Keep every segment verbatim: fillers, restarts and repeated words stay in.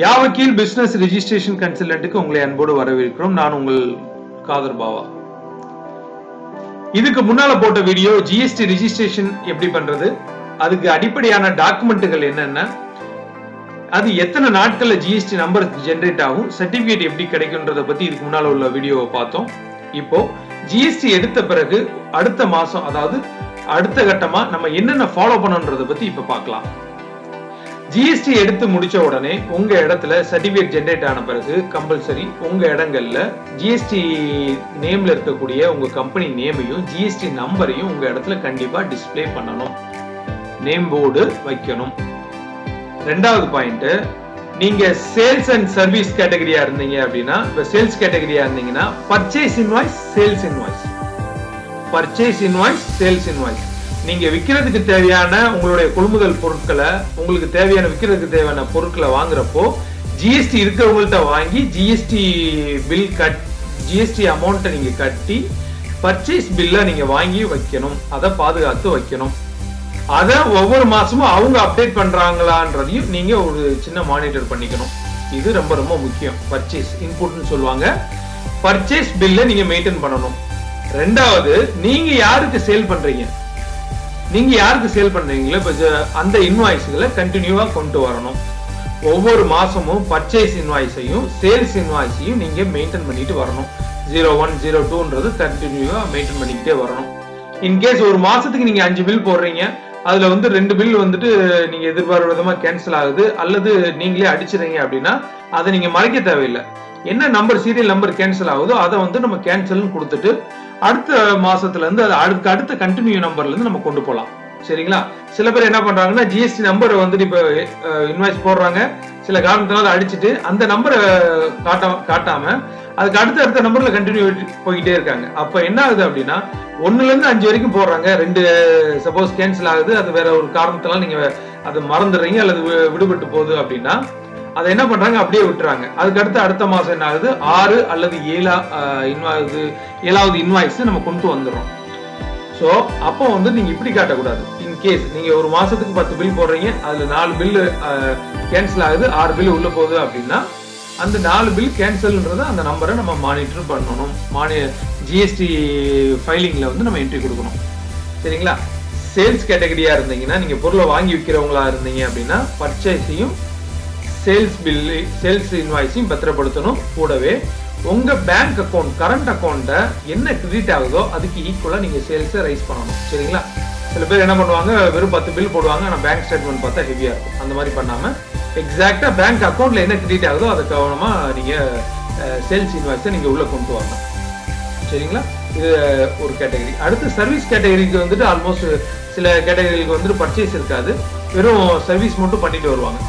யாவக்கீல் business registration கன்சல்டன்ட்க்கு உங்களை அன்போடு வரவேற்கிறோம். நான் உங்கள் காதர் பாவா. இதுக்கு முன்னால போட்ட வீடியோ ஜிஎஸ்டி ரெஜிஸ்ட்ரேஷன் எப்படி பண்றது, அதுக்கு அடிப்படையான டாக்குமெண்ட்டுகள் என்னென்ன, அது எத்தனை நாட்கள்ல ஜிஎஸ்டி நம்பர் ஜென்ரேட் ஆகும், சர்டிபிகேட் எப்படி கிடைக்கும்ன்றத பத்தி இதுக்கு முன்னால உள்ள வீடியோவை பார்த்தோம். இப்போ ஜிஎஸ்டி எடுத்த பிறகு அடுத்த மாசம், அதாவது அடுத்த கட்டமா நம்ம என்னென்ன ஃபாலோ பண்ணணும்ன்றத பத்தி இப்ப பார்க்கலாம். ஜிஎஸ்டி எடுத்து முடிச்ச உடனே உங்க இடத்துல சர்டிபிகேட் ஜென்ரேட் ஆன பிறகு கம்பல்சரி உங்க இடங்கள்ல ஜிஎஸ்டி நேம்ல இருக்கக்கூடிய உங்க கம்பெனி நேமையும் ஜிஎஸ்டி நம்பரையும் உங்க இடத்துல கண்டிப்பா டிஸ்பிளே பண்ணணும், நேம் போர்டு வைக்கணும். ரெண்டாவது பாயிண்ட், நீங்க சேல்ஸ் அண்ட் சர்வீஸ் கேட்டகரியா இருந்தீங்க அப்படின்னா, இப்ப சேல்ஸ் கேட்டகரியா இருந்தீங்கன்னா purchase invoice, sales invoice, purchase invoice, sales invoice, நீங்க விற்கிறதுக்கு தேவையான உங்களுடைய கொள்முதல் பொருட்களை, உங்களுக்கு தேவையான விற்கிறதுக்கு தேவையான பொருட்களை வாங்குறப்போ ஜிஎஸ்டி இருக்கிறவங்கள்ட்ட வாங்கி ஜிஎஸ்டி பில் கட் ஜிஎஸ்டி அமௌண்ட்டை நீங்க கட்டி பர்ச்சேஸ் பில்லை நீங்க வாங்கி வைக்கணும், அதை பாதுகாத்து வைக்கணும். அதை ஒவ்வொரு மாசமும் அவங்க அப்டேட் பண்றாங்களான்றதையும் நீங்க ஒரு சின்ன மானிட்டர் பண்ணிக்கணும். இது ரொம்ப ரொம்ப முக்கியம். பர்ச்சேஸ் இன்புட்னு சொல்லுவாங்க, பர்ச்சேஸ் பில்லை நீங்க மெயின்டைன் பண்ணணும். ரெண்டாவது, நீங்க யாருக்கு சேல் பண்றீங்க, நீங்க யாருக்கு சேல் பண்றீங்களோ அந்த இன்வாய்ஸ்களை கண்டினியூவா கொண்டு வரணும். ஒவ்வொரு மாசமும் பர்ச்சேஸ் இன்வாய்ஸையும் சேல்ஸ் இன்வாய்ஸையும் நீங்க மெயின்டைன் பண்ணிட்டு வரணும். ஜீரோ ஒன் ஜீரோ டூன்றது கண்டினியூவா மெயின்டைன் பண்ணிக்கிட்டே வரணும். இன்கேஸ் ஒரு மாசத்துக்கு நீங்க அஞ்சு பில் போடுறீங்க, அதுல வந்து ரெண்டு பில் வந்துட்டு நீங்க எதிர்பார்த்த விதமா கேன்சல் ஆகுது அல்லது நீங்களே அடிச்சிடுறீங்க அப்படின்னா அதை நீங்க மறைக்க தேவையில்லை. என்ன நம்பர் சீரியல் நம்பர் கேன்சல் ஆகுதோ அதை வந்து நம்ம கேன்சல்னு கொடுத்துட்டு அடுத்த மாசத்துல இருந்து அது அடுத்த அடுத்த கண்டினியூ நம்பர்ல இருந்து நம்ம கொண்டு போகலாம். சரிங்களா? சில பேர் என்ன பண்றாங்கன்னா ஜிஎஸ்டி நம்பரை வந்துட்டு இப்ப இன்வாய்ஸ் போடுறாங்க, சில காரணத்தினால அதை அடிச்சுட்டு அந்த நம்பரை காட்டாம காட்டாம அதுக்கு அடுத்த அடுத்த நம்பர்ல கண்டினியூ போயிட்டே இருக்காங்க. அப்ப என்ன ஆகுது அப்படின்னா ஒண்ணுல இருந்து அஞ்சு வரைக்கும் போடுறாங்க, ரெண்டு சப்போஸ் கேன்சல் ஆகுது, அது வேற ஒரு காரணத்தினால நீங்க அதை மறந்துடுறீங்க அல்லது விடுபட்டு போகுது அப்படின்னா அதை என்ன பண்றாங்க, அப்படியே விட்டுறாங்க. அதுக்கடுத்து அடுத்த மாசம் என்ன ஆகுது, ஆறு அல்லது ஏழா இன்வாய்ஸ் ஏழாவது இன்வாய்ஸ் நம்ம கொண்டு வந்துடுறோம். ஸோ அப்போ வந்து நீங்க இப்படி காட்டக்கூடாது. இன்கேஸ் நீங்க ஒரு மாசத்துக்கு பத்து பில் போடுறீங்க, அதுல நாலு பில்லு கேன்சல் ஆகுது, ஆறு பில் உள்ள போகுது அப்படின்னா அந்த நாலு பில் கேன்சல்ன்றத அந்த நம்பரை நம்ம மானிட்டர் பண்ணணும். மானி ஜிஎஸ்டி ஃபைலிங்ல வந்து நம்ம என்ட்ரி கொடுக்கணும். சரிங்களா? சேல்ஸ் கேட்டகரியா இருந்தீங்கன்னா, நீங்க பொருளை வாங்கி விற்கிறவங்களா இருந்தீங்க அப்படின்னா பர்ச்சேஸையும் சேல்ஸ் பில்லு சேல்ஸ் இன்வாய்ஸையும் பத்திரப்படுத்தணும். கூடவே உங்க பேங்க் அக்கௌண்ட் கரண்ட் அக்கௌண்ட்டை என்ன கிரெடிட் ஆகுதோ அதுக்கு ஈக்குவலா நீங்க சேல்ஸை ரைஸ் பண்ணணும். சரிங்களா? சில பேர் என்ன பண்ணுவாங்க, வெறும் பத்து பில் போடுவாங்க, ஆனால் பேங்க் ஸ்டேட்மெண்ட் பார்த்தா ஹெவியா இருக்கும். அந்த மாதிரி பண்ணாம எக்ஸாக்டா பேங்க் அக்கௌண்ட்ல என்ன கிரெடிட் ஆகுதோ அதை கவனமா நீங்க சேல்ஸ் இன்வாய்ஸை நீங்க உள்ள கொண்டு வரணும். சரிங்களா? இது ஒரு கேட்டகரி. அடுத்து சர்வீஸ் கேட்டகரிக்கு வந்துட்டு ஆல்மோஸ்ட் சில கேட்டகரிகளுக்கு வந்துட்டு பர்ச்சேஸ் இருக்காது, வெறும் சர்வீஸ் மட்டும் பண்ணிட்டு வருவாங்க.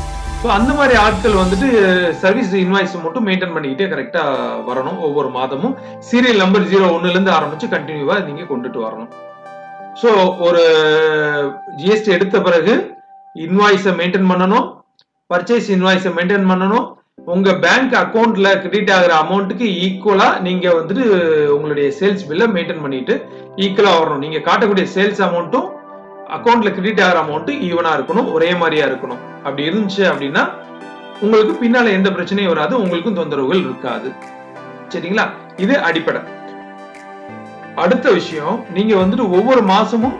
ஸோ அந்த மாதிரி ஆட்கள் வந்துட்டு சர்வீஸ் இன்வாய்ஸ் மட்டும் மெயின்டைன் பண்ணிக்கிட்டே கரெக்டாக வரணும். ஒவ்வொரு மாதமும் சீரியல் நம்பர் ஜீரோ ஒன்னுலேருந்து ஆரம்பிச்சு கண்டினியூவாக நீங்கள் கொண்டுட்டு வரணும். ஸோ ஒரு ஜிஎஸ்டி எடுத்த பிறகு இன்வாய்ஸை மெயின்டைன் பண்ணணும், பர்ச்சேஸ் இன்வாய்ஸை மெயின்டைன் பண்ணணும், உங்கள் பேங்க் அக்கௌண்ட்ல கிரெடிட் ஆகிற அமௌண்ட்டுக்கு ஈக்குவலாக நீங்கள் வந்துட்டு உங்களுடைய சேல்ஸ் பில்லை மெயின்டைன் பண்ணிட்டு ஈக்குவலாக வரணும். நீங்கள் காட்டக்கூடிய சேல்ஸ் அமௌண்ட்டும் அக்கௌண்ட்ல கிரெடிட் ஆகிற அமௌண்ட்டும் ஈவனாக இருக்கணும், ஒரே மாதிரியா இருக்கணும். அப்படி இருந்துச்சு அப்படின்னா உங்களுக்கு பின்னால எந்த பிரச்சனையும் வராது, உங்களுக்கும் தொந்தரவுகள் இருக்காது. சரிங்களா? இது அடிப்படை. அடுத்த விஷயம், நீங்க வந்துட்டு ஒவ்வொரு மாசமும்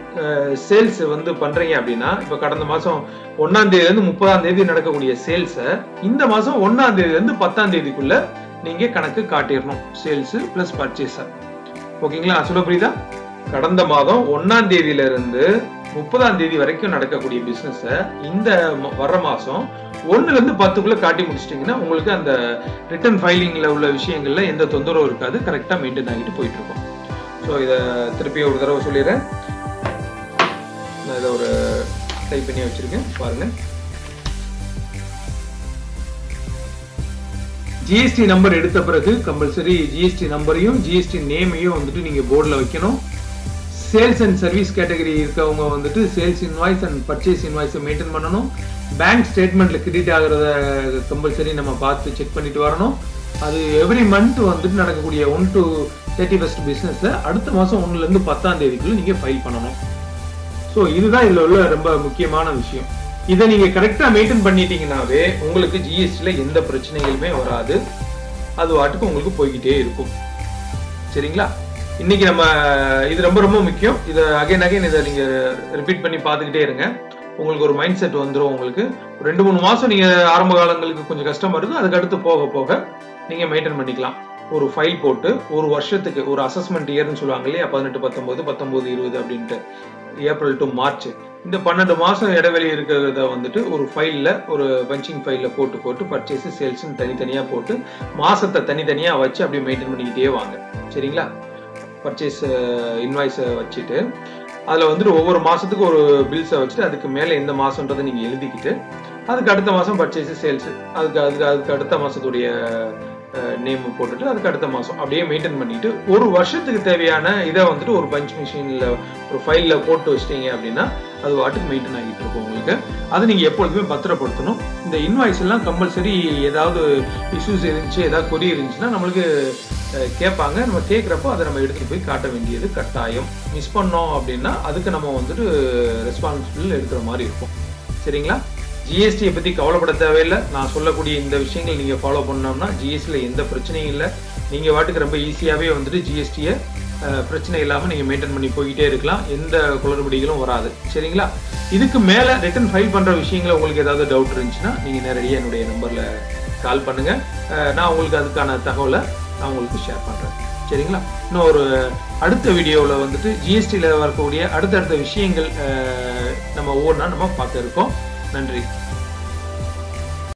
சேல்ஸ் வந்து பண்றீங்க அப்படின்னா, இப்ப கடந்த மாசம் ஒன்னாம் தேதியில இருந்து முப்பதாம் தேதி நடக்கக்கூடிய சேல்ஸை இந்த மாசம் ஒன்னாம் தேதியில இருந்து பத்தாம் தேதிக்குள்ள நீங்க கணக்கு காட்டிடணும். Sales plus purchase. ஓகேங்களா? சொல்ல புரியுதா? கடந்த மாதம் ஒன்னாம் தேதியில இருந்து முப்பதாம் தேதி வரைக்கும் நடக்கக்கூடிய பிசினஸ் இந்த வர்ற மாசம் ஒன்னுல இருந்து பத்துக்குள்ள காட்டி முடிச்சிட்டீங்கன்னா உங்களுக்கு அந்த ரிட்டர்ன் ஃபைலிங்ல உள்ள விஷயங்கள்ல எந்த தொந்தரவும் இருக்காது, கரெக்டா மெயின்டைன் ஆகிட்டு போயிட்டு இருக்கோம். ஸோ இதை திருப்பி ஒரு தடவை சொல்லிடுறேன், நான் இதை ஒரு டைப் பண்ணி வச்சிருக்கேன் பாருங்க. ஜிஎஸ்டி நம்பர் எடுத்த பிறகு கம்பல்சரி ஜிஎஸ்டி நம்பரையும் ஜிஎஸ்டி நேமையும் வந்துட்டு நீங்க போர்டில் வைக்கணும். சேல்ஸ் அண்ட் சர்வீஸ் கேட்டகரி இருக்கவங்க வந்துட்டு சேல்ஸ் இன்வாய்ஸ் அண்ட் பர்ச்சேஸ் இன்வாய்ஸை மெயின்டைன் பண்ணணும். பேங்க் ஸ்டேட்மெண்ட்ல கிரெடிட் ஆகிறத கம்பல்சரி நம்ம பார்த்து செக் பண்ணிட்டு வரணும். அது எவ்ரி மந்த் வந்துட்டு நடக்கக்கூடிய ஒன் டு தேர்ட்டி ஃபர்ஸ்ட் பிஸ்னஸை அடுத்த மாதம் ஒன்னுலேருந்து பத்தாம் தேதிக்குள்ள நீங்கள் ஃபைல் பண்ணணும். ஸோ இதுதான் இதில் உள்ள ரொம்ப முக்கியமான விஷயம். இதை நீங்க கரெக்ட்டா மெயின்டைன் பண்ணிட்டீங்கனாவே உங்களுக்கு ஜிஎஸ்டில எந்த பிரச்சனைகளுமே வராது. அது வாட்டுக்கு உங்களுக்கு போய்கிட்டே இருக்கும். சரிங்களா? இன்னைக்கு நம்ம இது ரொம்ப ரொம்ப முக்கியம். இதை அகைன் அகைன் இதை நீங்க ரிப்பீட் பண்ணி பார்த்துக்கிட்டே இருங்க. உங்களுக்கு ஒரு மைண்ட் செட் வந்துடும். உங்களுக்கு ரெண்டு மூணு மாசம் நீங்க ஆரம்ப காலங்களுக்கு கொஞ்சம் கஷ்டமா இருக்கும். அதுக்கு அடுத்து போக போக நீங்க மெயின்டைன் பண்ணிக்கலாம். ஒரு ஃபைல் போட்டு ஒரு வருஷத்துக்கு ஒரு அசஸ்மெண்ட் இயர்னு சொல்லுவாங்க இல்லையா, பதினெட்டு பத்தொன்பது பத்தொன்பது இருபது அப்படின்ட்டு, ஏப்ரல் டு மார்ச் இந்த பன்னெண்டு மாசம் இடைவெளி இருக்கிறத வந்துட்டு ஒரு ஃபைல்ல ஒரு பஞ்சிங் ஃபைல்ல போட்டு போட்டு பர்ச்சேஸ் சேல்ஸ்ன்னு தனித்தனியா போட்டு மாசத்தை தனித்தனியா வச்சு அப்படியே மெயின்டைன் பண்ணிக்கிட்டே வாங்க. சரிங்களா? பர்ச்சேஸ் இன்வாய்ஸை வச்சுட்டு அதில் வந்துட்டு ஒவ்வொரு மாசத்துக்கு ஒரு பில்ஸை வச்சுட்டு அதுக்கு மேலே எந்த மாசம்ன்றதை நீங்க எழுதிக்கிட்டு அதுக்கு அடுத்த மாசம் பர்ச்சேஸ் சேல்ஸ் அதுக்கு அதுக்கு அதுக்கு அடுத்த மாசத்துடைய நேம் போட்டுட்டு அதுக்கு அடுத்த மாசம் அப்படியே மெயின்டைன் பண்ணிட்டு ஒரு வருஷத்துக்கு தேவையான இதை வந்துட்டு ஒரு பஞ்ச் மிஷின்ல ஒரு ஃபைல்ல போட்டு வச்சிட்டீங்க அப்படின்னா அது வாட்டுக்கு மெயின்டைன் ஆகிட்டு இருக்கும். உங்களுக்கு அதை நீங்க எப்பொழுதுமே பத்திரப்படுத்தணும். இந்த இன்வாய்ஸ் எல்லாம் கம்பல்சரி ஏதாவது இஷ்யூஸ் இருந்துச்சு ஏதாவது கொரி இருந்துச்சுன்னா நம்மளுக்கு கேட்பாங்க. நம்ம கேட்குறப்போ அதை நம்ம எடுத்துகிட்டு போய் காட்ட வேண்டியது கட்டாயம். மிஸ் பண்ணோம் அப்படின்னா அதுக்கு நம்ம வந்துட்டு ரெஸ்பான்சிபிள் எடுக்கிற மாதிரி இருக்கும். சரிங்களா? ஜிஎஸ்டியை பற்றி கவலைப்பட தேவையில்லை. நான் சொல்லக்கூடிய இந்த விஷயங்கள் நீங்கள் ஃபாலோ பண்ணோம்னா ஜிஎஸ்டியில் எந்த பிரச்சனையும் இல்லை. நீங்கள் வாட்டுக்கு ரொம்ப ஈஸியாகவே வந்துட்டு ஜிஎஸ்டியை பிரச்சனை இல்லாமல் நீங்கள் மெயின்டைன் பண்ணி போய்கிட்டே இருக்கலாம். எந்த குளறுபடிகளும் வராது. சரிங்களா? இதுக்கு மேலே ரிட்டன் ஃபைல் பண்ணுற விஷயங்களை உங்களுக்கு ஏதாவது டவுட் இருந்துச்சுன்னா நீங்கள் நேரடியாக என்னுடைய நம்பரில் கால் பண்ணுங்கள். நான் உங்களுக்கு அதுக்கான தகவலை நான் உங்களுக்கு ஷேர் பண்ணுறேன். சரிங்களா? இன்னும் ஒரு அடுத்த வீடியோவில் வந்துட்டு ஜிஎஸ்டியில் வரக்கூடிய அடுத்தடுத்த விஷயங்கள் நம்ம ஒவ்வொன்றா நம்ம பார்க்க இருக்கோம். நன்றி.